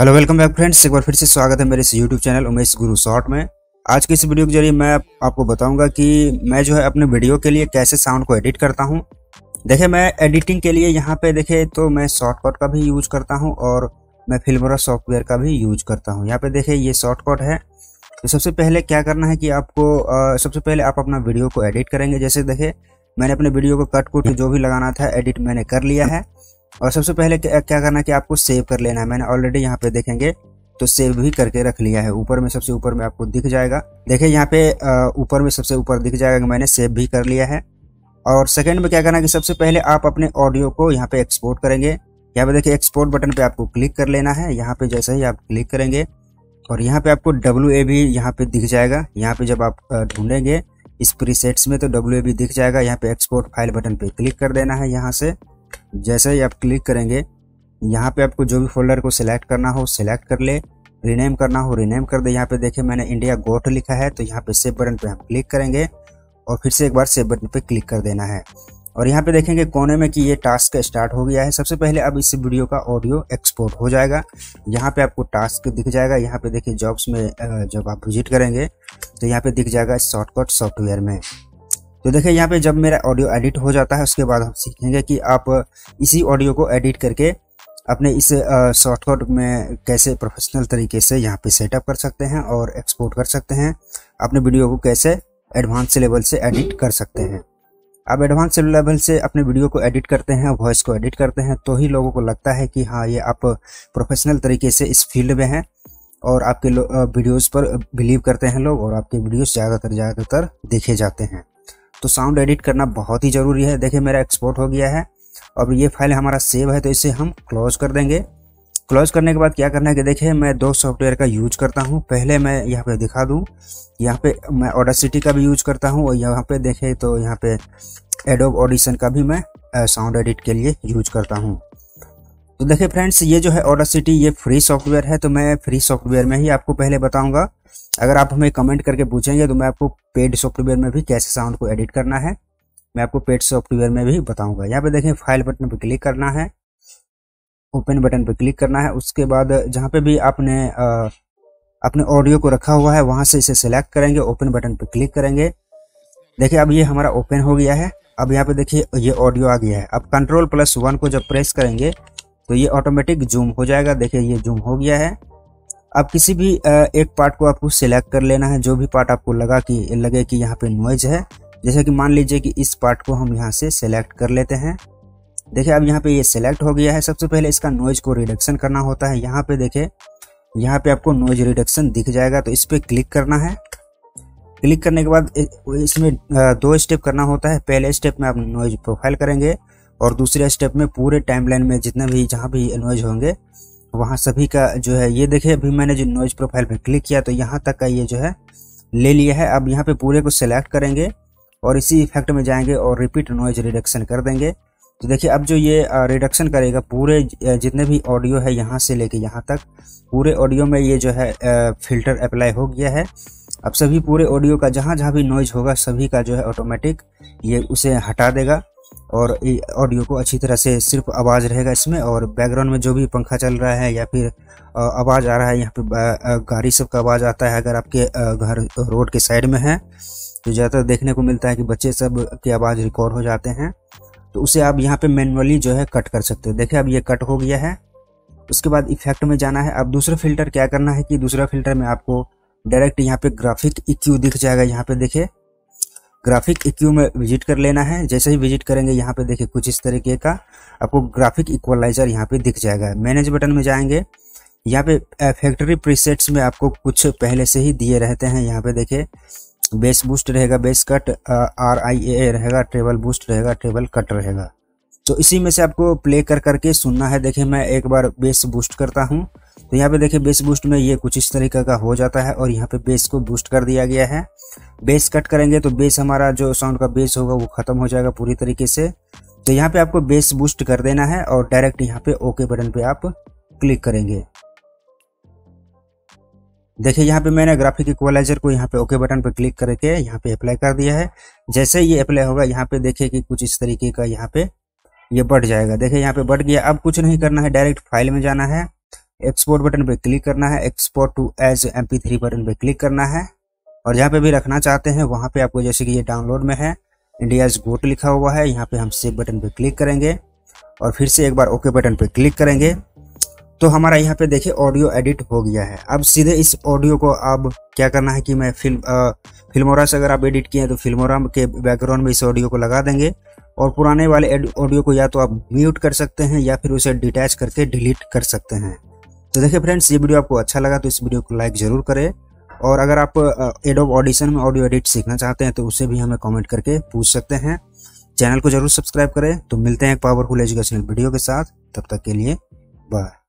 Hello welcome back friends, एक बार फिर से स्वागत है मेरे इस यूट्यूब चैनल उमेश गुरु शॉर्ट में। आज की इस वीडियो के जरिए मैं आपको बताऊंगा कि मैं जो है अपने वीडियो के लिए कैसे साउंड को एडिट करता हूं। देखिए, मैं एडिटिंग के लिए यहाँ पे देखे तो मैं शॉर्टकट का भी यूज करता हूं और मैं फिल्मोरा सॉफ्टवेयर का भी यूज करता हूँ। यहाँ पे देखे ये शॉर्टकट है। तो सबसे पहले क्या करना है कि आपको सबसे पहले आप अपना वीडियो को एडिट करेंगे। जैसे देखे मैंने अपने वीडियो को कट कुट जो भी लगाना था एडिट मैंने कर लिया है। और सबसे पहले क्या करना है कि आपको सेव कर लेना है। मैंने ऑलरेडी यहाँ पे देखेंगे तो सेव भी करके रख लिया है। ऊपर में सबसे ऊपर में आपको दिख जाएगा, देखिए यहाँ पे ऊपर में सबसे ऊपर दिख जाएगा कि मैंने सेव भी कर लिया है। और सेकंड में क्या करना है कि सबसे पहले आप अपने ऑडियो को यहाँ पे एक्सपोर्ट करेंगे। यहाँ पे देखिए एक्सपोर्ट बटन पे आपको क्लिक कर लेना है। यहाँ पे जैसे ही आप क्लिक करेंगे और यहाँ पे आपको WAV यहाँ पे दिख जाएगा। यहाँ पे जब आप ढूंढेंगे इस प्रीसेट्स में तो WAV दिख जाएगा। यहाँ पे एक्सपोर्ट फाइल बटन पे क्लिक कर देना है। यहाँ से जैसे ही आप क्लिक करेंगे यहाँ पे आपको जो भी फोल्डर को सिलेक्ट करना हो सिलेक्ट कर ले, रीनेम करना हो रीनेम कर दे। यहाँ पे देखिए मैंने इंडिया गोट लिखा है तो यहाँ पे सेव बटन पे हम क्लिक करेंगे और फिर से एक बार सेव बटन पे क्लिक कर देना है। और यहाँ पे देखेंगे कोने में कि ये टास्क स्टार्ट हो गया है। सबसे पहले अब इस वीडियो का ऑडियो एक्सपोर्ट हो जाएगा। यहाँ पे आपको टास्क दिख जाएगा। यहाँ पे देखिए जॉब्स में जब आप विजिट करेंगे तो यहाँ पे दिख जाएगा शॉर्टकट सॉफ्टवेयर में। तो देखिए यहाँ पे जब मेरा ऑडियो एडिट हो जाता है उसके बाद हम सीखेंगे कि आप इसी ऑडियो को एडिट करके अपने इस शॉर्टकट में कैसे प्रोफेशनल तरीके से यहाँ पे सेटअप कर सकते हैं और एक्सपोर्ट कर सकते हैं। अपने वीडियो को कैसे एडवांस लेवल से एडिट कर सकते हैं। आप एडवांस लेवल से अपने वीडियो को एडिट करते हैं, वॉइस को एडिट करते हैं तो ही लोगों को लगता है कि हाँ ये आप प्रोफेशनल तरीके से इस फील्ड में हैं और आपके वीडियोज़ पर बिलीव करते हैं लोग और आपके वीडियोज़ ज़्यादातर देखे जाते हैं। तो साउंड एडिट करना बहुत ही ज़रूरी है। देखिए मेरा एक्सपोर्ट हो गया है और ये फाइल हमारा सेव है तो इसे हम क्लोज कर देंगे। क्लोज करने के बाद क्या करना है कि देखिए मैं दो सॉफ्टवेयर का यूज करता हूँ। पहले मैं यहाँ पे दिखा दूँ, यहाँ पे मैं ऑडासिटी का भी यूज करता हूँ और यहाँ पे देखें तो यहाँ पे एडोब ऑडिशन का भी मैं साउंड एडिट के लिए यूज करता हूँ। तो देखिए फ्रेंड्स ये जो है ऑडासिटी ये फ्री सॉफ्टवेयर है तो मैं फ्री सॉफ्टवेयर में ही आपको पहले बताऊंगा। अगर आप हमें कमेंट करके पूछेंगे तो मैं आपको पेड सॉफ्टवेयर में भी कैसे साउंड को एडिट करना है मैं आपको पेड सॉफ्टवेयर में भी बताऊंगा। यहाँ पे देखें फाइल बटन पर क्लिक करना है, ओपन बटन पर क्लिक करना है। उसके बाद जहाँ पे भी आपने अपने ऑडियो को रखा हुआ है वहाँ से इसे सिलेक्ट करेंगे, ओपन बटन पर क्लिक करेंगे। देखिए अब ये हमारा ओपन हो गया है। अब यहाँ पे देखिए ये ऑडियो आ गया है। अब Ctrl+1 को जब प्रेस करेंगे तो ये ऑटोमेटिक जूम हो जाएगा। देखिए ये जूम हो गया है। अब किसी भी एक पार्ट को आपको सिलेक्ट कर लेना है, जो भी पार्ट आपको लगे कि यहाँ पे नॉइज है। जैसे कि मान लीजिए कि इस पार्ट को हम यहाँ से सिलेक्ट कर लेते हैं। देखिए अब यहाँ पे ये सिलेक्ट हो गया है। सबसे पहले इसका नॉइज को रिडक्शन करना होता है। यहाँ पे देखें यहाँ पे आपको नॉइज रिडक्शन दिख जाएगा तो इस पर क्लिक करना है। क्लिक करने के बाद इसमें दो स्टेप करना होता है। पहले स्टेप में आप नॉइज प्रोफाइल करेंगे और दूसरे स्टेप में पूरे टाइमलाइन में जितना भी जहाँ भी नॉइज होंगे वहाँ सभी का जो है ये देखिए अभी मैंने जो नॉइज प्रोफाइल पे क्लिक किया तो यहाँ तक का ये जो है ले लिया है। अब यहाँ पे पूरे को सिलेक्ट करेंगे और इसी इफेक्ट में जाएंगे और रिपीट नॉइज रिडक्शन कर देंगे। तो देखिए अब जो ये रिडक्शन करेगा पूरे जितने भी ऑडियो है यहाँ से लेके यहाँ तक पूरे ऑडियो में ये जो है फिल्टर अप्लाई हो गया है। अब सभी पूरे ऑडियो का जहाँ जहाँ भी नॉइज होगा सभी का जो है ऑटोमेटिक ये उसे हटा देगा और ऑडियो को अच्छी तरह से सिर्फ आवाज़ रहेगा इसमें। और बैकग्राउंड में जो भी पंखा चल रहा है या फिर आवाज़ आ रहा है, यहाँ पे गाड़ी सब का आवाज़ आता है। अगर आपके घर रोड के साइड में है तो ज़्यादातर देखने को मिलता है कि बच्चे सब की आवाज़ रिकॉर्ड हो जाते हैं तो उसे आप यहाँ पे मैनुअली जो है कट कर सकते हो। देखिए अब ये कट हो गया है। उसके बाद इफेक्ट में जाना है। अब दूसरा फिल्टर क्या करना है कि दूसरा फिल्टर में आपको डायरेक्ट यहाँ पे ग्राफिक EQ दिख जाएगा। यहाँ पे देखिए ग्राफिक EQ में विजिट कर लेना है। जैसे ही विजिट करेंगे यहाँ पे देखिए कुछ इस तरीके का आपको ग्राफिक इक्वलाइजर यहाँ पे दिख जाएगा। मैनेज बटन में जाएंगे, यहाँ पे फैक्ट्री प्रीसेट्स में आपको कुछ पहले से ही दिए रहते हैं। यहाँ पे देखिए बेस बूस्ट रहेगा, बेस कट, RIAA रहेगा, ट्रेबल बूस्ट रहेगा, ट्रेबल कट रहेगा। तो इसी में से आपको प्ले कर करके सुनना है। देखिए मैं एक बार बेस बूस्ट करता हूँ तो यहाँ पे देखिए बेस बूस्ट में ये कुछ इस तरीके का हो जाता है और यहाँ पे बेस को बूस्ट कर दिया गया है। बेस कट करेंगे तो बेस हमारा जो साउंड का बेस होगा वो ख़त्म हो जाएगा पूरी तरीके से। तो यहाँ पे आपको बेस बूस्ट कर देना है और डायरेक्ट यहाँ पे ओके बटन पे आप क्लिक करेंगे। देखिए यहाँ पे मैंने ग्राफिक इक्वलाइजर को यहाँ पे ओके बटन पे क्लिक करके यहाँ पे अप्लाई कर दिया है। जैसे ये अप्लाई होगा यहाँ पे देखिए कि कुछ इस तरीके का यहाँ पे ये बढ़ जाएगा। देखिए यहाँ पे बढ़ गया। अब कुछ नहीं करना है, डायरेक्ट फाइल में जाना है, एक्सपोर्ट बटन पे क्लिक करना है, export to as MP3 button पे क्लिक करना है और जहाँ पे भी रखना चाहते हैं वहाँ पे आपको, जैसे कि ये डाउनलोड में है इंडियाज गोट लिखा हुआ है, यहाँ पे हम सेव बटन पे क्लिक करेंगे और फिर से एक बार ओके बटन पे क्लिक करेंगे तो हमारा यहाँ पे देखिए ऑडियो एडिट हो गया है। अब सीधे इस ऑडियो को अब क्या करना है कि मैं फिल्मोरा से अगर आप एडिट किए हैं तो फिल्मोरा के बैकग्राउंड में इस ऑडियो को लगा देंगे और पुराने वाले ऑडियो को या तो आप म्यूट कर सकते हैं या फिर उसे डिटैच करके डिलीट कर सकते हैं। तो देखिए फ्रेंड्स, ये वीडियो आपको अच्छा लगा तो इस वीडियो को लाइक ज़रूर करें और अगर आप एडोब ऑडिशन में ऑडियो एडिट सीखना चाहते हैं तो उसे भी हमें कमेंट करके पूछ सकते हैं। चैनल को जरूर सब्सक्राइब करें। तो मिलते हैं एक पावरफुल एजुकेशनल वीडियो के साथ, तब तक के लिए बाय।